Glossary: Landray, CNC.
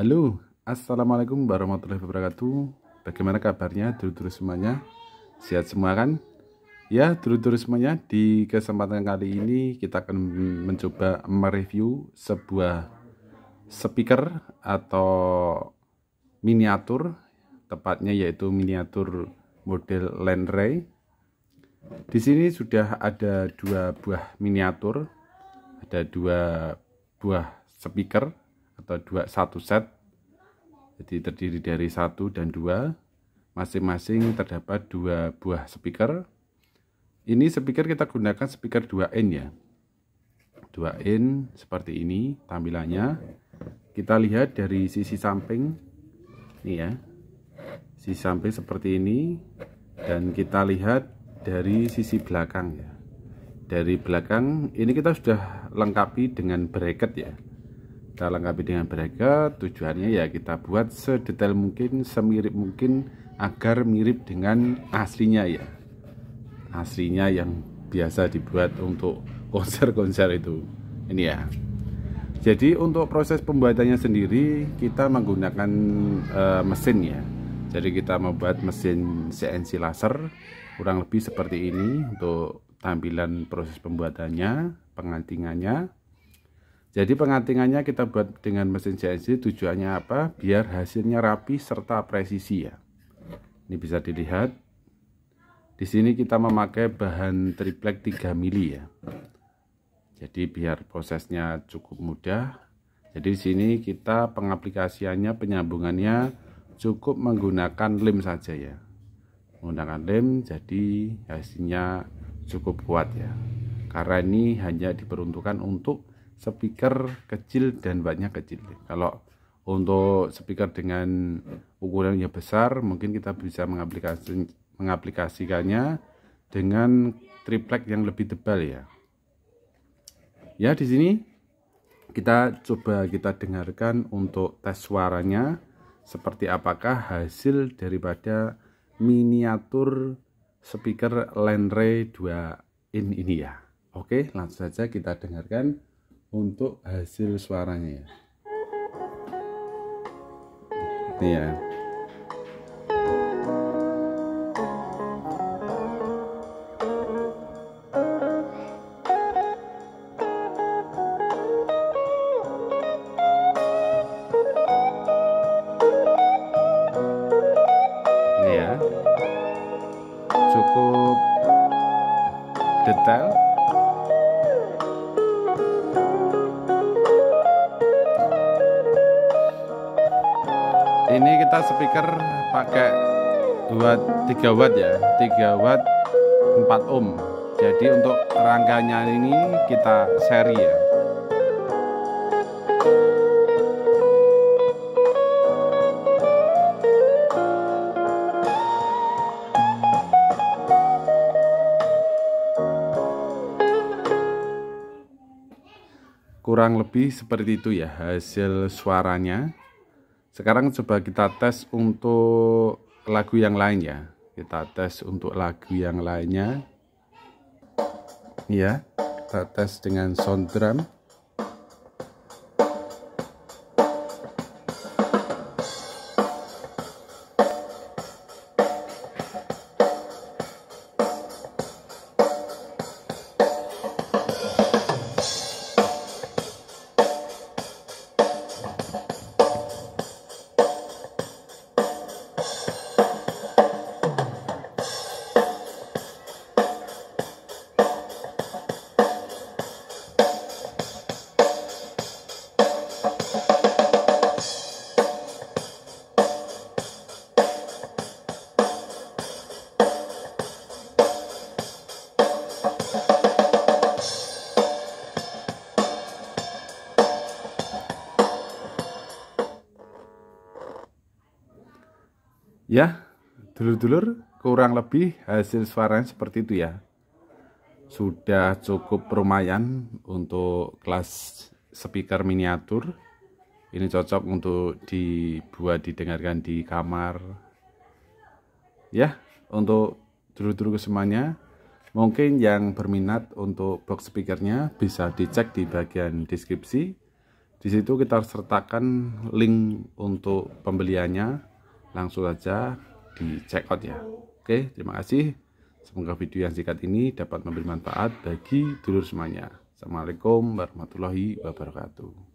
Halo, assalamualaikum warahmatullahi wabarakatuh. Bagaimana kabarnya dulur-dulur semuanya? Sehat semua kan? Ya dulur-dulur semuanya, di kesempatan kali ini kita akan mencoba mereview sebuah speaker atau miniatur, tepatnya yaitu miniatur model Landray. Di sini sudah ada dua buah miniatur, ada dua buah speaker atau satu set. Jadi terdiri dari satu dan dua, masing-masing terdapat dua buah speaker. Ini speaker kita gunakan speaker 2N ya, 2N seperti ini tampilannya. Kita lihat dari sisi samping ini ya, sisi samping seperti ini, dan kita lihat dari sisi belakang ya. Dari belakang ini kita sudah lengkapi dengan bracket ya, tujuannya ya kita buat sedetail mungkin, semirip mungkin agar mirip dengan aslinya ya, aslinya yang biasa dibuat untuk konser-konser itu ini ya. Jadi untuk proses pembuatannya sendiri kita menggunakan mesin ya. Jadi kita membuat mesin CNC laser kurang lebih seperti ini untuk tampilan proses pembuatannya, pengantingannya. Jadi pengantingannya kita buat dengan mesin CNC, tujuannya apa? Biar hasilnya rapi serta presisi ya. Ini bisa dilihat. Di sini kita memakai bahan triplek 3 mili ya. Jadi biar prosesnya cukup mudah. Jadi di sini kita pengaplikasiannya, penyambungannya cukup menggunakan lem saja ya. Menggunakan lem, jadi hasilnya cukup kuat ya. Karena ini hanya diperuntukkan untuk speaker kecil dan wattnya kecil. Kalau untuk speaker dengan ukuran yang besar, mungkin kita bisa mengaplikasikannya dengan triplek yang lebih tebal ya. Ya di sini kita dengarkan untuk tes suaranya seperti apakah hasil daripada miniatur speaker Landray 2N ini ya. Oke, langsung saja kita dengarkan untuk hasil suaranya ya. Ini ya. Ini ya. Cukup detail. Ini kita speaker pakai 3 watt ya, 3 watt 4 ohm. Jadi untuk rangkanya ini kita seri ya. Kurang lebih seperti itu ya hasil suaranya. Sekarang coba kita tes untuk lagu yang lain ya. Kita tes untuk lagu yang lainnya. Ya, kita tes dengan sound drum. Ya, dulur-dulur, kurang lebih hasil suaranya seperti itu ya. Sudah cukup lumayan untuk kelas speaker miniatur. Ini cocok untuk dibuat didengarkan di kamar. Ya, untuk dulur-dulur semuanya, mungkin yang berminat untuk box speakernya bisa dicek di bagian deskripsi. Di situ kita sertakan link untuk pembeliannya, langsung saja di checkout ya. Oke, terima kasih. Semoga video yang singkat ini dapat memberi manfaat bagi dulur semuanya. Assalamualaikum warahmatullahi wabarakatuh.